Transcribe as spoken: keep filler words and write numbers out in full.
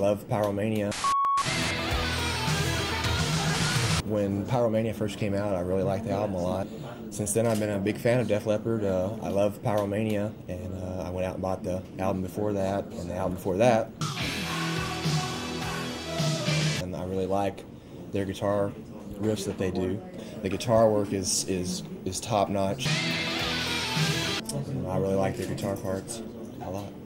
love Pyromania. When Pyromania first came out, I really liked the album a lot. Since then, I've been a big fan of Def Leppard. Uh, I love Pyromania, and uh, I went out and bought the album before that, and the album before that. And I really like their guitar riffs that they do. The guitar work is is is top notch. I really like their guitar parts a lot.